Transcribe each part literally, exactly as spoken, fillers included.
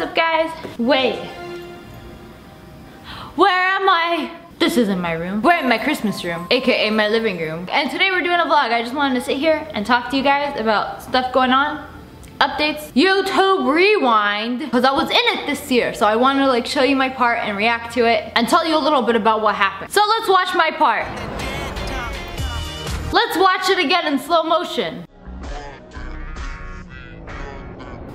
What's up, guys? Wait, where am I? This isn't my room. We're in my Christmas room, aka my living room. And today we're doing a vlog. I just wanted to sit here and talk to you guys about stuff going on, updates, YouTube Rewind, because I was in it this year, so I wanted to like show you my part and react to it and tell you a little bit about what happened. So let's watch my part. Let's watch it again in slow motion.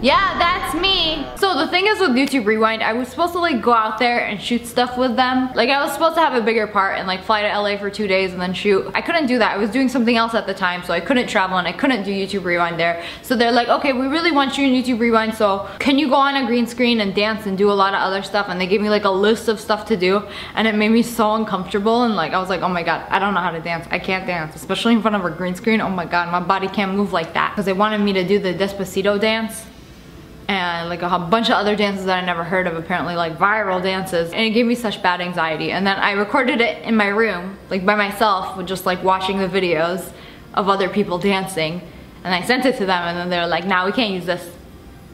Yeah, that's me. So the thing is with YouTube Rewind, I was supposed to like go out there and shoot stuff with them. Like I was supposed to have a bigger part and like fly to L A for two days and then shoot. I couldn't do that. I was doing something else at the time, so I couldn't travel and I couldn't do YouTube Rewind there. So they're like, okay, we really want you in YouTube Rewind, so can you go on a green screen and dance and do a lot of other stuff? And they gave me like a list of stuff to do, and it made me so uncomfortable. And like I was like, oh my god, I don't know how to dance. I can't dance, especially in front of a green screen. Oh my god, my body can't move like that. Because they wanted me to do the Despacito dance and like a whole bunch of other dances that I never heard of, apparently like viral dances, and it gave me such bad anxiety. And then I recorded it in my room, like by myself, with just like watching the videos of other people dancing, and I sent it to them, and then they're like, nah, we can't use this.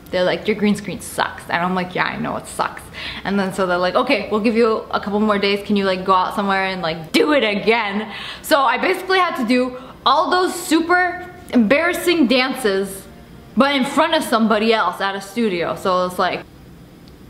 They're like, your green screen sucks. And I'm like, yeah, I know it sucks. And then so they're like, okay, we'll give you a couple more days. Can you like go out somewhere and like do it again? So I basically had to do all those super embarrassing dances, but in front of somebody else at a studio. So it's like,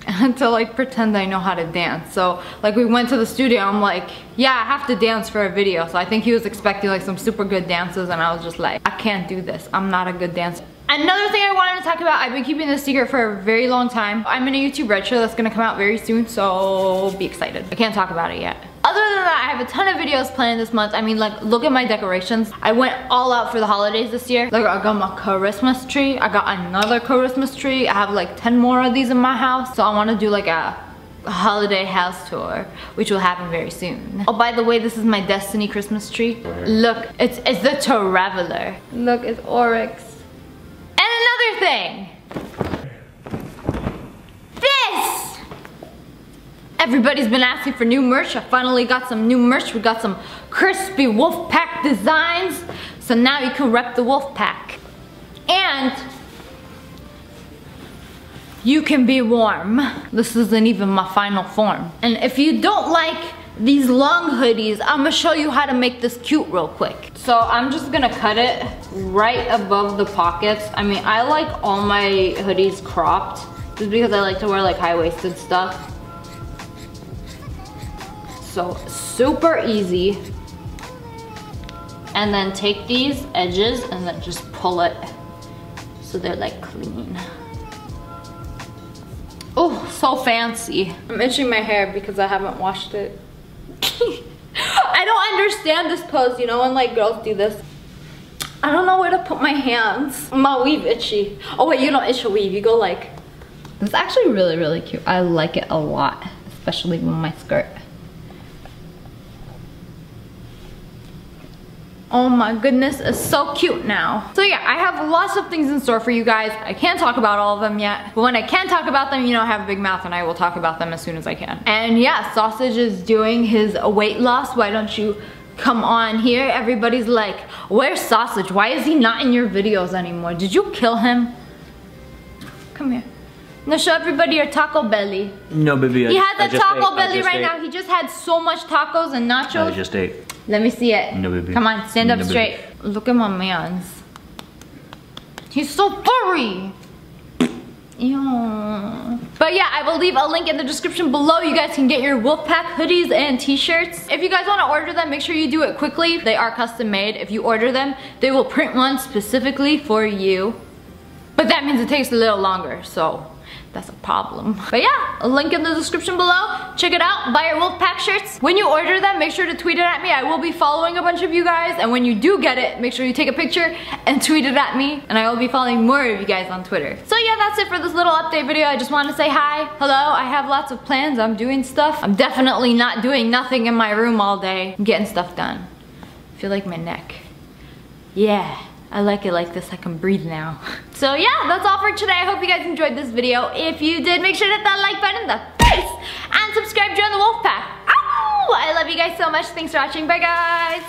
I had to like pretend I know how to dance. So like we went to the studio, I'm like, yeah, I have to dance for a video. So I think he was expecting like some super good dances, and I was just like, I can't do this. I'm not a good dancer. Another thing I wanted to talk about, I've been keeping this secret for a very long time. I'm in a YouTube Red show that's gonna come out very soon, so be excited. I can't talk about it yet. Other than that, I have a ton of videos planned this month. I mean, like, look at my decorations. I went all out for the holidays this year. Like, I got my Christmas tree. I got another Christmas tree. I have, like, ten more of these in my house. So I want to do, like, a holiday house tour, which will happen very soon. Oh, by the way, this is my Destiny Christmas tree. Look, it's, it's the Traveler. Look, it's Oryx. And another thing. Everybody's been asking for new merch. I finally got some new merch. We got some crispy Wolf Pack designs. So now you can rep the Wolf Pack. And you can be warm. This isn't even my final form. And if you don't like these long hoodies, I'm gonna show you how to make this cute real quick. So I'm just gonna cut it right above the pockets. I mean, I like all my hoodies cropped just because I like to wear like high-waisted stuff. So super easy. And then take these edges and then just pull it so they're like clean. Oh, so fancy. I'm itching my hair because I haven't washed it. I don't understand this pose, you know, when like girls do this. I don't know where to put my hands. My weave itchy. Oh wait, you don't itch a weave, you go like. It's actually really, really cute. I like it a lot, especially with my skirt. Oh my goodness, it's so cute now. So yeah, I have lots of things in store for you guys. I can't talk about all of them yet, but when I can talk about them, you know, I have a big mouth and I will talk about them as soon as I can. And yeah, Sausage is doing his weight loss. Why don't you come on here? Everybody's like, where's Sausage? Why is he not in your videos anymore? Did you kill him? Come here. Now show everybody your taco belly. No, baby, I He has I a just taco ate. belly right ate. now. He just had so much tacos and nachos. I just ate. Let me see it. No, baby. Come on, stand up no, straight. Baby. Look at my man's. He's so furry. Ew. But yeah, I will leave a link in the description below. You guys can get your Wolfpack hoodies and t-shirts. If you guys want to order them, make sure you do it quickly. They are custom made. If you order them, they will print one specifically for you. But that means it takes a little longer, so that's a problem. But yeah, a link in the description below. Check it out, buy your Wolf Pack shirts. When you order them, make sure to tweet it at me. I will be following a bunch of you guys, and when you do get it, make sure you take a picture and tweet it at me, and I will be following more of you guys on Twitter. So yeah, that's it for this little update video. I just want to say hi, hello. I have lots of plans. I'm doing stuff. I'm definitely not doing nothing in my room all day. I'm getting stuff done. I feel like my neck. Yeah. I like it like this, I can breathe now. So yeah, that's all for today. I hope you guys enjoyed this video. If you did, make sure to hit that like button in the face and subscribe, join the Wolf Pack. Ow! I love you guys so much. Thanks for watching, bye guys.